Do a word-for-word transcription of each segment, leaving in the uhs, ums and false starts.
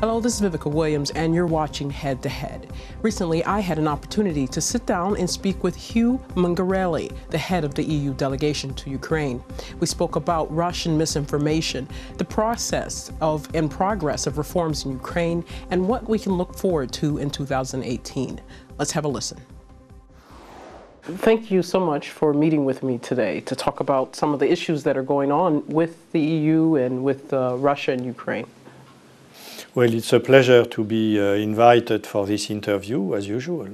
Hello, this is Vivica Williams, and you're watching Head to Head. Recently, I had an opportunity to sit down and speak with Hugues Mingarelli, the head of the E U delegation to Ukraine. We spoke about Russian misinformation, the process of and progress of reforms in Ukraine, and what we can look forward to in two thousand eighteen. Let's have a listen. Thank you so much for meeting with me today to talk about some of the issues that are going on with the E U and with uh, Russia and Ukraine. Well, it's a pleasure to be uh, invited for this interview, as usual.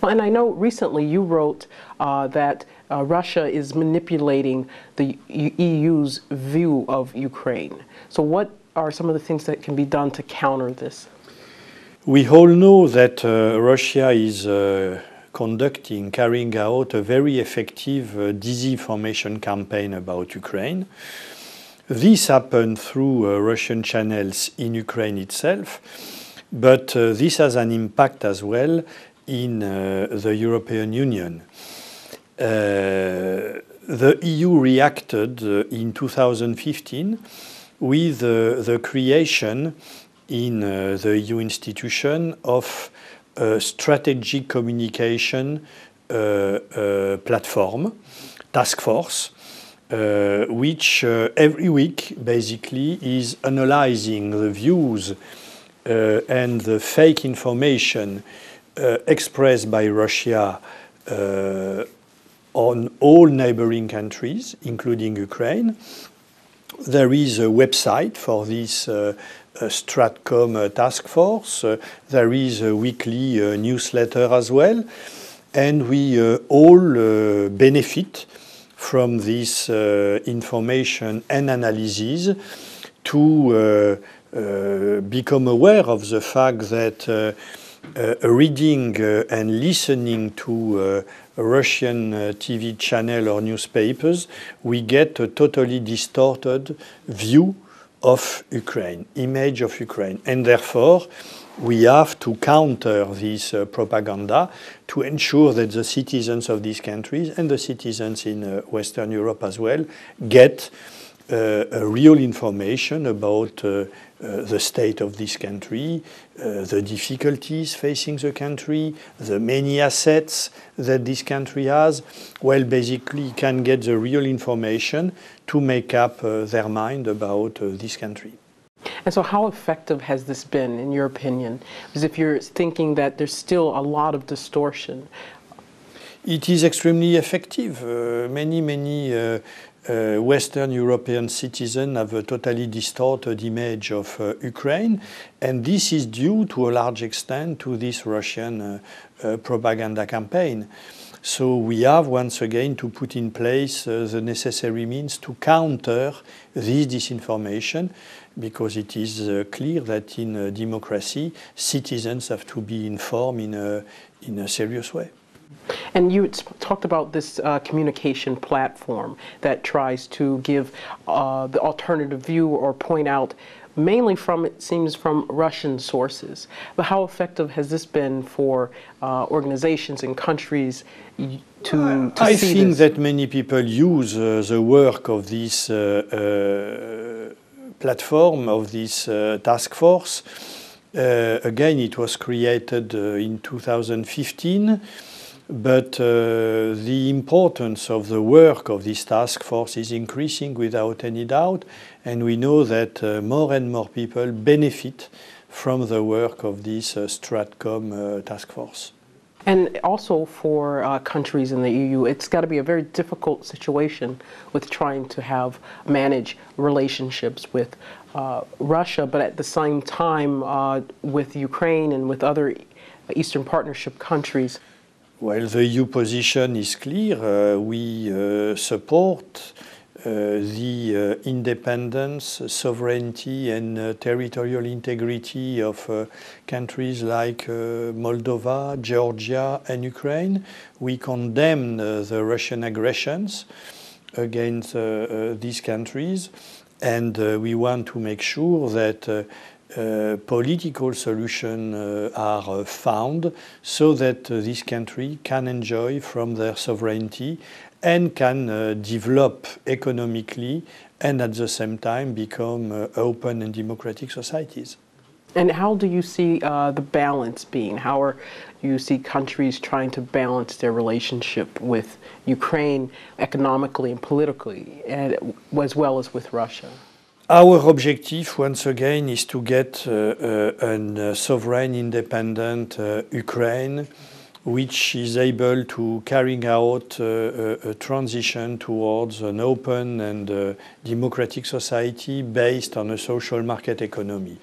Well, and I know recently you wrote uh, that uh, Russia is manipulating the E U's view of Ukraine. So what are some of the things that can be done to counter this? We all know that uh, Russia is uh, conducting, carrying out a very effective uh, disinformation campaign about Ukraine. This happened through uh, Russian channels in Ukraine itself, but uh, this has an impact as well in uh, the European Union. Uh, the E U reacted uh, in two thousand fifteen with uh, the creation in uh, the E U institution of a strategy communication uh, uh, platform, task force, Uh, which uh, every week basically is analyzing the views uh, and the fake information uh, expressed by Russia uh, on all neighboring countries, including Ukraine. There is a website for this uh, uh, Stratcom uh, task force. Uh, there is a weekly uh, newsletter as well. And we uh, all uh, benefit from this uh, information and analysis to uh, uh, become aware of the fact that uh, uh, reading uh, and listening to uh, Russian uh, T V channel or newspapers, we get a totally distorted view of Ukraine, image of Ukraine, and therefore we have to counter this uh, propaganda to ensure that the citizens of these countries and the citizens in uh, Western Europe as well get uh, a real information about uh, uh, the state of this country, uh, the difficulties facing the country, the many assets that this country has. Well, basically can get the real information to make up uh, their mind about uh, this country. And so how effective has this been, in your opinion? Because if you're thinking that there's still a lot of distortion. It is extremely effective. Uh, many, many uh, uh, Western European citizens have a totally distorted image of uh, Ukraine. And this is due, to a large extent, to this Russian uh, uh, propaganda campaign. So we have, once again, to put in place uh, the necessary means to counter this disinformation, because it is uh, clear that in a democracy, citizens have to be informed in a, in a serious way. And you talked about this uh, communication platform that tries to give uh, the alternative view or point out, mainly from, it seems, from Russian sources. But how effective has this been for uh, organizations and countries to, to I see I think this? that many people use uh, the work of this uh, uh, platform, of this uh, task force. Uh, again, it was created uh, in two thousand fifteen, but uh, the importance of the work of this task force is increasing without any doubt, and we know that uh, more and more people benefit from the work of this uh, Stratcom uh, task force. And also for uh, countries in the E U, it's got to be a very difficult situation with trying to have manage relationships with uh, Russia, but at the same time uh, with Ukraine and with other Eastern partnership countries. Well, the E U position is clear. Uh, we uh, support uh, the uh, independence, sovereignty and uh, territorial integrity of uh, countries like uh, Moldova, Georgia and Ukraine. We condemn uh, the Russian aggressions against uh, uh, these countries, and uh, we want to make sure that uh, Uh, political solutions uh, are uh, found so that uh, this country can enjoy from their sovereignty and can uh, develop economically and at the same time become uh, open and democratic societies. And how do you see uh, the balance being? How are you see countries trying to balance their relationship with Ukraine economically and politically, and, as well as with Russia? Our objective, once again, is to get uh, uh, a sovereign, independent uh, Ukraine, which is able to carry out uh, a, a transition towards an open and uh, democratic society based on a social market economy.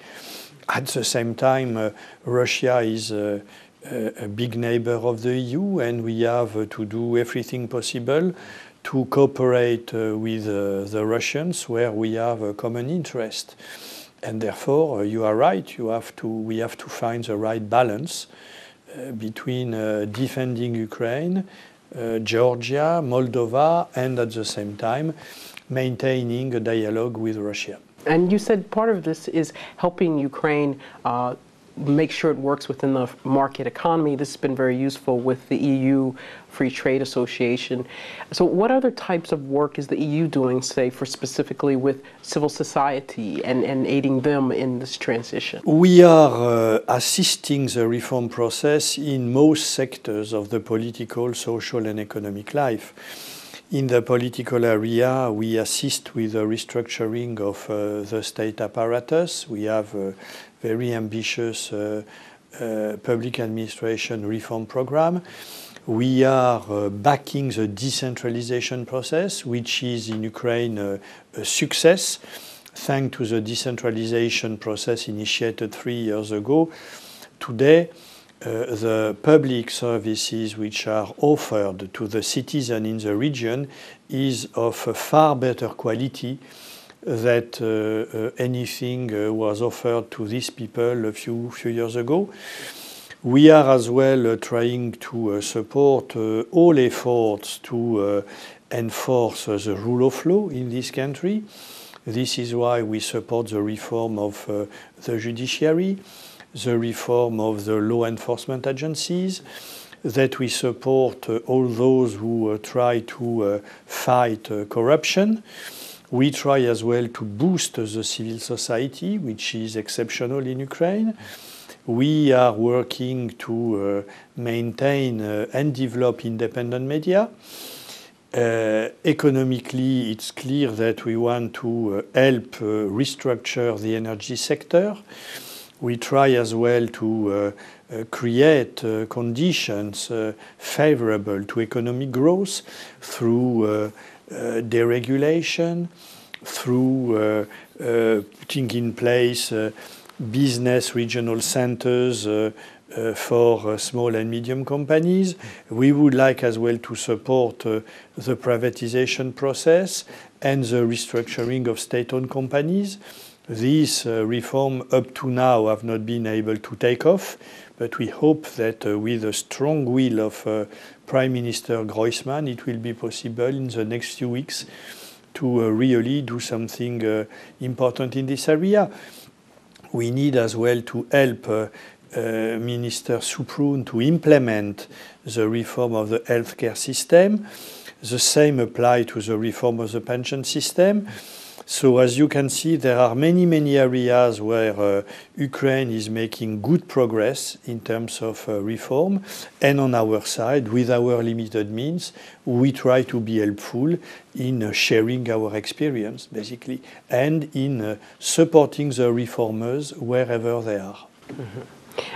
At the same time, uh, Russia is uh, a, a big neighbor of the E U, and we have uh, to do everything possible to cooperate uh, with uh, the Russians where we have a common interest. And therefore, uh, you are right, you have to, we have to find the right balance uh, between uh, defending Ukraine, uh, Georgia, Moldova, and at the same time maintaining a dialogue with Russia. And you said part of this is helping Ukraine uh, make sure it works within the market economy. This has been very useful with the E U Free Trade Association. So what other types of work is the E U doing, say, for specifically with civil society and, and aiding them in this transition? We are uh, assisting the reform process in most sectors of the political, social and economic life. In the political area, we assist with the restructuring of uh, the state apparatus. We have a very ambitious uh, uh, public administration reform program. We are uh, backing the decentralization process, which is in Ukraine uh, a success. Thanks to the decentralization process initiated three years ago, today, Uh, the public services which are offered to the citizen in the region is of a far better quality than uh, uh, anything uh, was offered to these people a few, few years ago. We are as well uh, trying to uh, support uh, all efforts to uh, enforce uh, the rule of law in this country. This is why we support the reform of uh, the judiciary, the reform of the law enforcement agencies, that we support uh, all those who uh, try to uh, fight uh, corruption. We try as well to boost uh, the civil society, which is exceptional in Ukraine. We are working to uh, maintain uh, and develop independent media. Uh, economically, it's clear that we want to uh, help uh, restructure the energy sector. We try as well to uh, uh, create uh, conditions uh, favorable to economic growth through uh, uh, deregulation, through uh, uh, putting in place uh, business regional centers uh, uh, for uh, small and medium companies. We would like as well to support uh, the privatization process and the restructuring of state-owned companies. These uh, reforms up to now have not been able to take off, but we hope that uh, with the strong will of uh, Prime Minister Groysman, it will be possible in the next few weeks to uh, really do something uh, important in this area. We need as well to help uh, uh, Minister Suprun to implement the reform of the healthcare system. The same applies to the reform of the pension system. So as you can see, there are many, many areas where uh, Ukraine is making good progress in terms of uh, reform. And on our side, with our limited means, we try to be helpful in uh, sharing our experience, basically, and in uh, supporting the reformers wherever they are. Mm-hmm.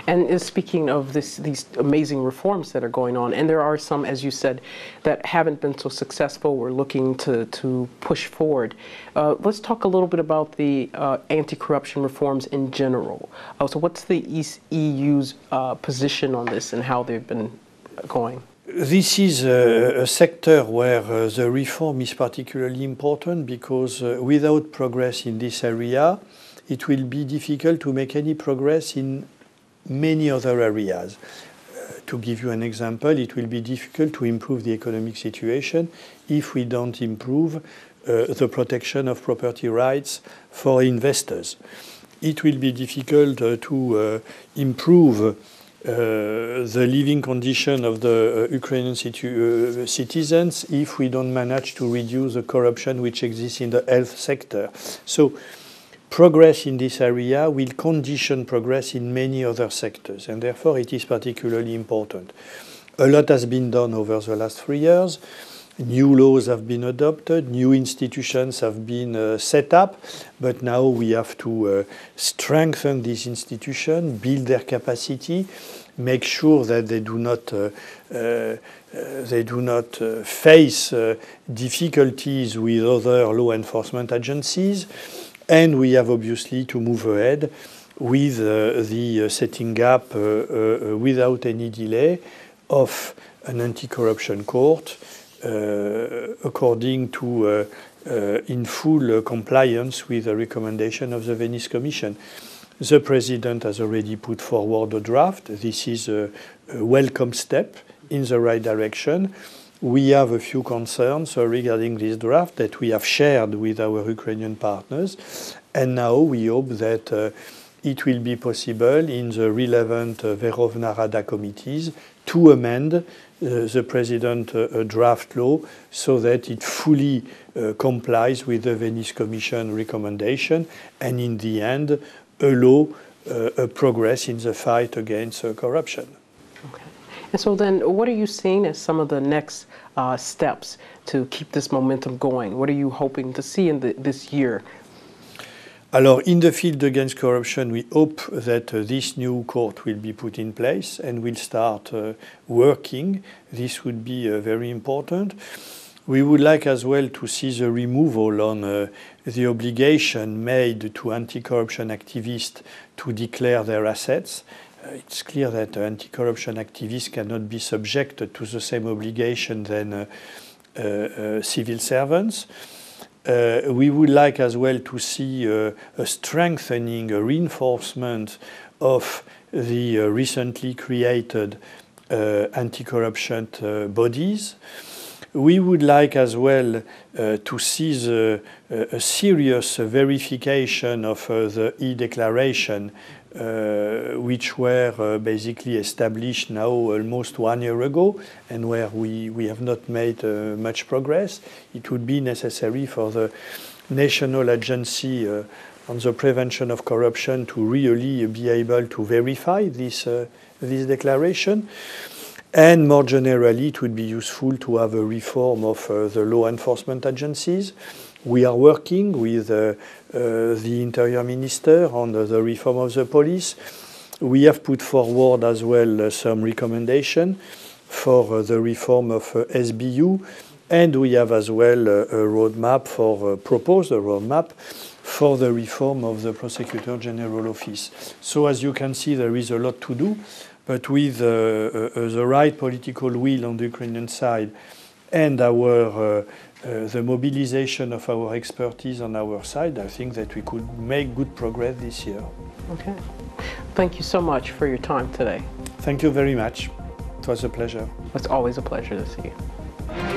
And speaking of this, these amazing reforms that are going on, and there are some, as you said, that haven't been so successful, we're looking to, to push forward. Uh, let's talk a little bit about the uh, anti-corruption reforms in general. Uh, so what's the E U's uh, position on this and how they've been going? This is a, a sector where uh, the reform is particularly important because uh, without progress in this area, it will be difficult to make any progress in many other areas. Uh, to give you an example, it will be difficult to improve the economic situation if we don't improve uh, the protection of property rights for investors. It will be difficult uh, to uh, improve uh, the living condition of the uh, Ukrainian situ uh, citizens if we don't manage to reduce the corruption which exists in the health sector. So progress in this area will condition progress in many other sectors, and therefore it is particularly important. A lot has been done over the last three years. New laws have been adopted, new institutions have been uh, set up, but now we have to uh, strengthen these institutions, build their capacity, make sure that they do not uh, uh, they do not uh, face uh, difficulties with other law enforcement agencies, and we have obviously to move ahead with uh, the uh, setting up uh, uh, without any delay of an anti-corruption court, Uh, according to uh, uh, in full uh, compliance with the recommendation of the Venice Commission. The President has already put forward a draft. This is a, a welcome step in the right direction. We have a few concerns regarding this draft that we have shared with our Ukrainian partners, and now we hope that uh, it will be possible in the relevant uh, Verkhovna Rada committees to amend Uh, the President uh, a draft law so that it fully uh, complies with the Venice Commission recommendation, and in the end allow uh, a progress in the fight against uh, corruption. Okay. And so then what are you seeing as some of the next uh, steps to keep this momentum going? What are you hoping to see in the, this year? Alors, in the field against corruption, we hope that uh, this new court will be put in place and will start uh, working. This would be uh, very important. We would like as well to see the removal on uh, the obligation made to anti-corruption activists to declare their assets. Uh, it's clear that uh, anti-corruption activists cannot be subjected to the same obligation than uh, uh, uh, civil servants. Uh, we would like as well to see uh, a strengthening, a reinforcement of the uh, recently created uh, anti-corruption uh, bodies. We would like as well uh, to see the, uh, a serious verification of uh, the E-Declaration, uh, which were uh, basically established now almost one year ago, and where we, we have not made uh, much progress. It would be necessary for the National Agency uh, on the Prevention of Corruption to really be able to verify this, uh, this declaration. And more generally, it would be useful to have a reform of uh, the law enforcement agencies. We are working with uh, uh, the Interior Minister on the, the reform of the police. We have put forward as well uh, some recommendation for uh, the reform of uh, S B U, and we have as well uh, a roadmap for uh, proposed a roadmap for the reform of the Prosecutor General Office. So as you can see, there is a lot to do. But with uh, uh, the right political will on the Ukrainian side and our, uh, uh, the mobilization of our expertise on our side, I think that we could make good progress this year. Okay. Thank you so much for your time today. Thank you very much. It was a pleasure. It's always a pleasure to see you.